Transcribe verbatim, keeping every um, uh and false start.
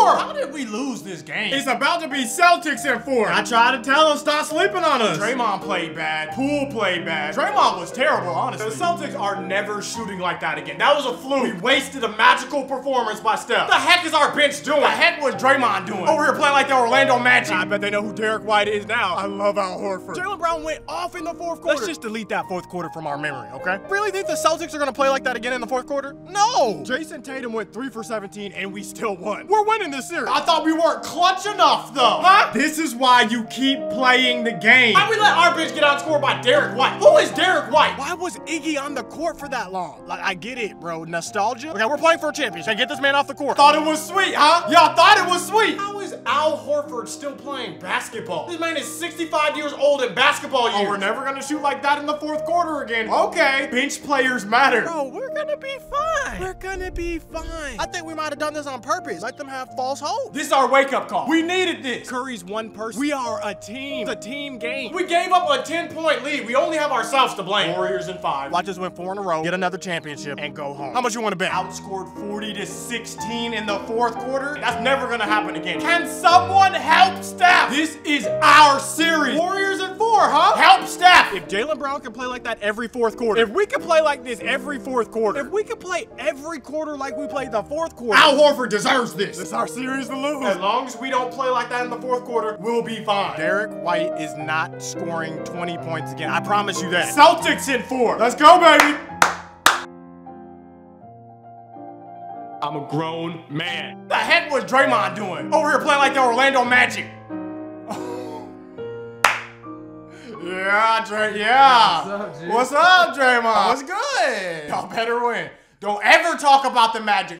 four. How did we lose this game? It's about to be Celtics in four. I tried to tell them, stop sleeping on us. Draymond played bad. Poole played bad. Draymond was terrible, honestly. The Celtics are never shooting like that again. That was a fluke. We wasted a magical performance by Steph. What the heck is our bench doing? What the heck was Draymond doing? Over here playing like the Orlando Magic. I bet they know who Derrick White is now. I love Al Horford. Jaylen Brown went off in the fourth quarter. Let's just delete that fourth quarter from our memory, okay? Really think the Celtics are gonna play like that again in the fourth quarter? No! Jason Tatum went three for seventeen and we still won. We're winning this series. I thought we weren't clutch enough though. Huh? This is why you keep playing the game. Why we let our bench get outscored by Derrick White? Who is Derrick White? Why was Iggy on the court for that long? Like, I get it, bro. Nostalgia? Okay, we're playing for a championship. Get this man off the court. Thought it was sweet, huh? Y'all thought it was sweet. How is Al Horford still playing basketball? This man is sixty-five years old in basketball years. Oh, we're never gonna shoot like that in the fourth quarter again. Okay, bench players matter. Bro, we're gonna be fine. We're gonna be fine. I think we might have done this on purpose. Let them have false hope. This is our wake-up call. We needed this. Curry's one person. We are a team. It's a team game. We gave up a ten-point lead. We only have ourselves to blame. Warriors in five. Watch us win four in a row, get another championship, and go home. How much you want to bet? Outscored forty to sixteen in the fourth quarter. That's never gonna happen again. Can someone help Steph? This is our series. Warriors in four, huh? Help Steph. If Jaylen Brown can play like that every fourth quarter, if we can play like this every fourth quarter, if we can play every quarter like we played the fourth quarter, Al Horford deserves this. This is our series to lose. As long as we don't play like that in the fourth quarter, we'll be fine. Derrick White is not scoring twenty points again. I promise you that. Celtics in four. Let's go, baby. I'm a grown man. The heck was Draymond doing? Over here playing like the Orlando Magic. Yeah, Dray, yeah. What's up, G? What's up, Draymond? What's good? Y'all better win. Don't ever talk about the Magic.